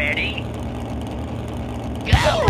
Ready? Go!